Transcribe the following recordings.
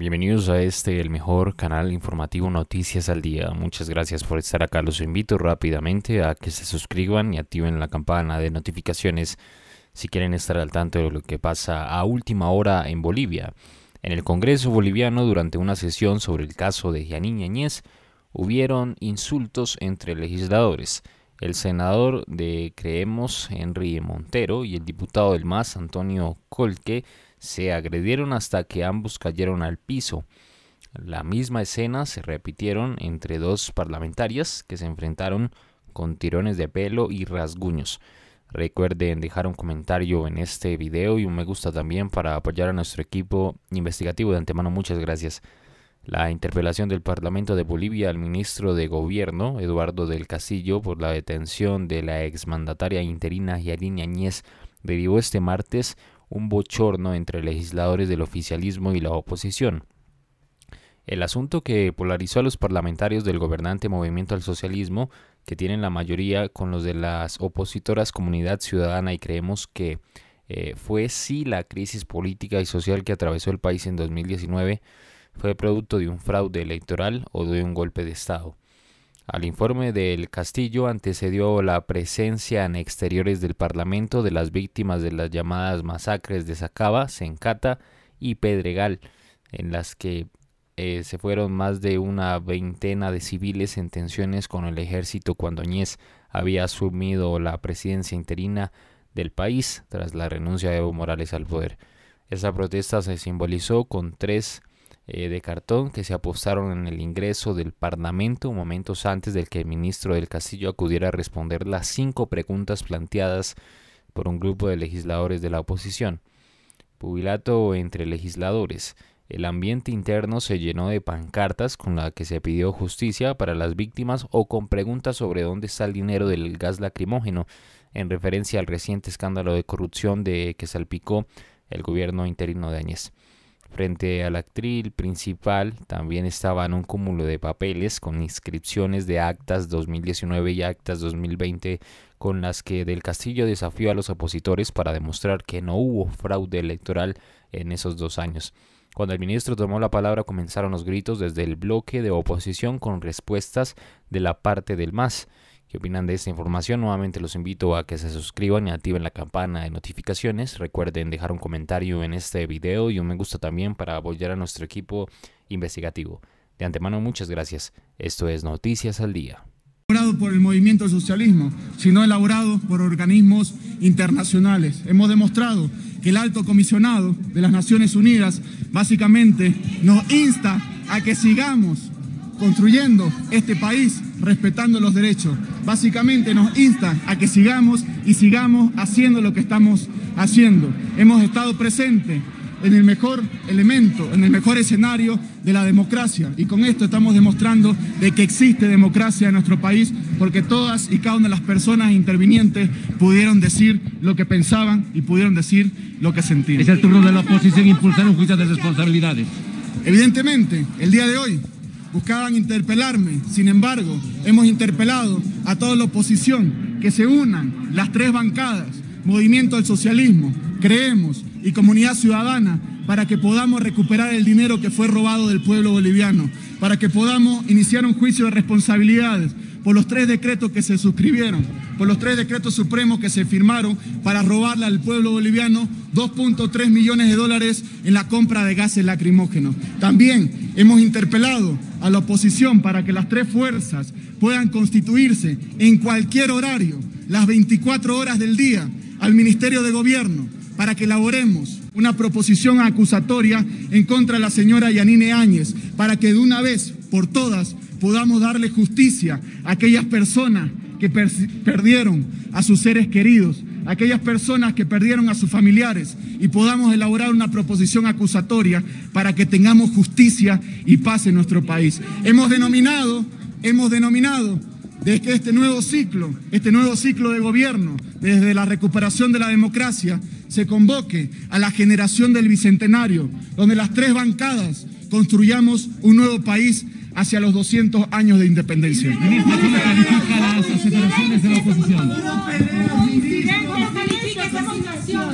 Bienvenidos a este, el mejor canal informativo Noticias al Día. Muchas gracias por estar acá. Los invito rápidamente a que se suscriban y activen la campana de notificaciones si quieren estar al tanto de lo que pasa a última hora en Bolivia. En el Congreso boliviano, durante una sesión sobre el caso de Jeanine Áñez, hubieron insultos entre legisladores. El senador de Creemos, Henry Montero, y el diputado del MAS, Antonio Colque, se agredieron hasta que ambos cayeron al piso. La misma escena se repitieron entre dos parlamentarias que se enfrentaron con tirones de pelo y rasguños. Recuerden dejar un comentario en este video y un me gusta también para apoyar a nuestro equipo investigativo. De antemano, muchas gracias. La interpelación del Parlamento de Bolivia al ministro de Gobierno, Eduardo del Castillo, por la detención de la exmandataria interina Jeanine Áñez derivó este martes un bochorno entre legisladores del oficialismo y la oposición. El asunto, que polarizó a los parlamentarios del gobernante Movimiento al Socialismo, que tienen la mayoría, con los de las opositoras Comunidad Ciudadana y Creemos, que fue sí la crisis política y social que atravesó el país en 2019, fue producto de un fraude electoral o de un golpe de Estado. Al informe del Castillo antecedió la presencia en exteriores del Parlamento de las víctimas de las llamadas masacres de Sacaba, Senkata y Pedregal, en las que se fueron más de una veintena de civiles en tensiones con el ejército cuando Áñez había asumido la presidencia interina del país tras la renuncia de Evo Morales al poder. Esa protesta se simbolizó con tres de cartón que se apostaron en el ingreso del Parlamento momentos antes del que el ministro del Castillo acudiera a responder las 5 preguntas planteadas por un grupo de legisladores de la oposición. Pugilato entre legisladores. El ambiente interno se llenó de pancartas con las que se pidió justicia para las víctimas o con preguntas sobre dónde está el dinero del gas lacrimógeno, en referencia al reciente escándalo de corrupción que salpicó el gobierno interino de Áñez. Frente a la actriz principal también estaban un cúmulo de papeles con inscripciones de actas 2019 y actas 2020 con las que del Castillo desafió a los opositores para demostrar que no hubo fraude electoral en esos 2 años. Cuando el ministro tomó la palabra comenzaron los gritos desde el bloque de oposición con respuestas de la parte del MAS. ¿Qué opinan de esta información? Nuevamente los invito a que se suscriban y activen la campana de notificaciones. Recuerden dejar un comentario en este video y un me gusta también para apoyar a nuestro equipo investigativo. De antemano, muchas gracias. Esto es Noticias al Día. Elaborado por el movimiento del socialismo, sino elaborado por organismos internacionales. Hemos demostrado que el alto comisionado de las Naciones Unidas básicamente nos insta a que sigamos construyendo este país respetando los derechos. Básicamente nos insta a que sigamos y sigamos haciendo lo que estamos haciendo. Hemos estado presentes en el mejor elemento, en el mejor escenario de la democracia, y con esto estamos demostrando de que existe democracia en nuestro país, porque todas y cada una de las personas intervinientes pudieron decir lo que pensaban y pudieron decir lo que sentían. Es el turno de la oposición impulsar un juicio de responsabilidades. Evidentemente, el día de hoy buscaban interpelarme, sin embargo, hemos interpelado a toda la oposición que se unan las 3 bancadas, Movimiento al Socialismo, Creemos y Comunidad Ciudadana, para que podamos recuperar el dinero que fue robado del pueblo boliviano, para que podamos iniciar un juicio de responsabilidades por los 3 decretos que se suscribieron, por los 3 decretos supremos que se firmaron para robarle al pueblo boliviano 2.3 millones de dólares en la compra de gases lacrimógenos. También hemos interpelado a la oposición para que las 3 fuerzas puedan constituirse en cualquier horario, las 24 horas del día, al Ministerio de Gobierno, para que elaboremos una proposición acusatoria en contra de la señora Jeanine Áñez, para que de una vez por todas podamos darle justicia a aquellas personas que perdieron a sus seres queridos, a aquellas personas que perdieron a sus familiares, y podamos elaborar una proposición acusatoria para que tengamos justicia y paz en nuestro país. Hemos denominado desde este nuevo ciclo de gobierno, desde la recuperación de la democracia, se convoque a la generación del Bicentenario, donde las 3 bancadas construyamos un nuevo país hacia los 200 años de independencia. Ministro, ¿cómo califica las aseveraciones de la oposición?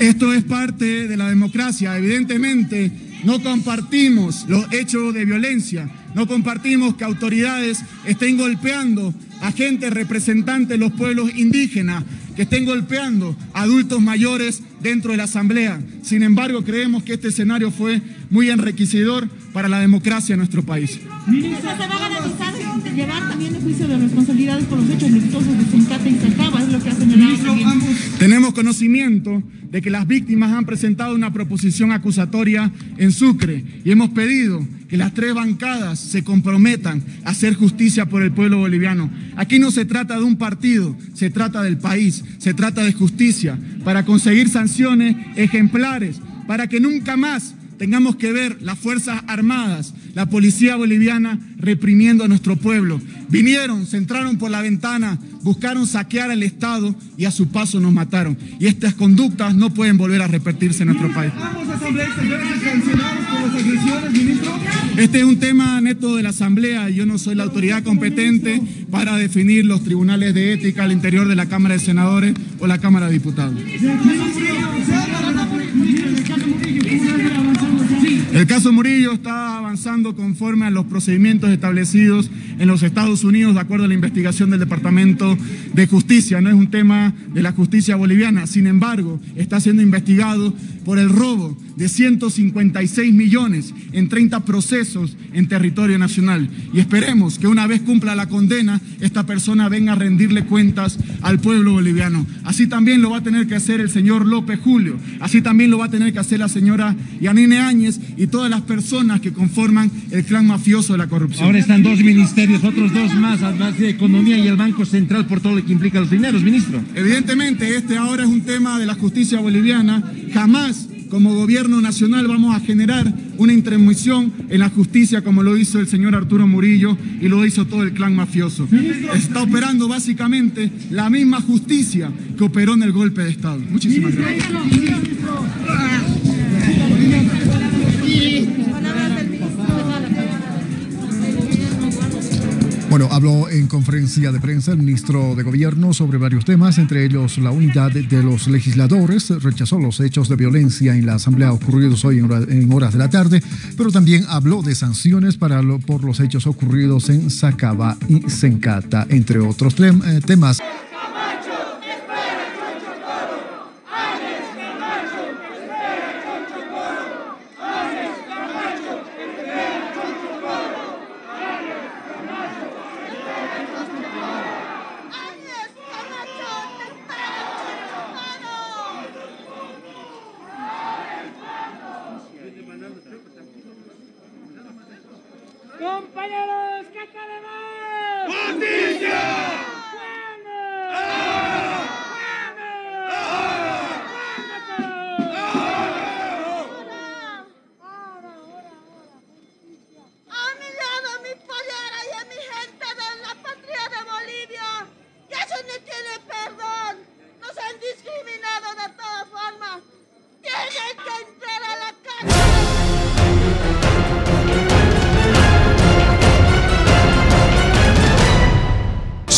Esto es parte de la democracia. Evidentemente, No compartimos los hechos de violencia, no compartimos que autoridades estén golpeando a gente representante de los pueblos indígenas, que estén golpeando a adultos mayores dentro de la Asamblea. Sin embargo, creemos que este escenario fue muy enriquecedor para la democracia de nuestro país. Ministra, ¿se va a garantizar llevar también el juicio de responsabilidades por los hechos luctuosos de Senkata y Sacaba? Es lo que ha señalado. Tenemos conocimiento de que las víctimas han presentado una proposición acusatoria en Sucre y hemos pedido que las tres bancadas se comprometan a hacer justicia por el pueblo boliviano. Aquí no se trata de un partido, se trata del país, se trata de justicia, para conseguir sanciones ejemplares, para que nunca más tengamos que ver las Fuerzas Armadas, la policía boliviana reprimiendo a nuestro pueblo. Vinieron, se entraron por la ventana, buscaron saquear al Estado y a su paso nos mataron. Y estas conductas no pueden volver a repetirse en nuestro país. Este es un tema neto de la Asamblea. Yo no soy la autoridad competente para definir los tribunales de ética al interior de la Cámara de Senadores o la Cámara de Diputados. El caso Murillo está avanzando conforme a los procedimientos establecidos en los Estados Unidos de acuerdo a la investigación del Departamento de Justicia. No es un tema de la justicia boliviana. Sin embargo, está siendo investigado por el robo de 156 millones en 30 procesos en territorio nacional. Y esperemos que una vez cumpla la condena, esta persona venga a rendirle cuentas al pueblo boliviano. Así también lo va a tener que hacer el señor López Julio. Así también lo va a tener que hacer la señora Jeanine Áñez y todas las personas que conforman el clan mafioso de la corrupción. Ahora están dos ministerios, otros dos más, además de Economía y el Banco Central, por todo lo que implica los dineros, ministro. Evidentemente, este ahora es un tema de la justicia boliviana. Jamás, como gobierno nacional, vamos a generar una intromisión en la justicia como lo hizo el señor Arturo Murillo y lo hizo todo el clan mafioso. Está operando básicamente la misma justicia que operó en el golpe de Estado. Muchísimas gracias. Bueno, habló en conferencia de prensa el ministro de Gobierno sobre varios temas, entre ellos la unidad de los legisladores. Rechazó los hechos de violencia en la Asamblea ocurridos hoy en horas de la tarde, pero también habló de sanciones por los hechos ocurridos en Sacaba y Senkata, entre otros temas. Compañeros, que queremos justicia. Han mirado a mi pollera y a mi gente de la patria de Bolivia, y eso no tiene perdón. Nos han discriminado de todas formas. Tienen que entrar a la cárcel.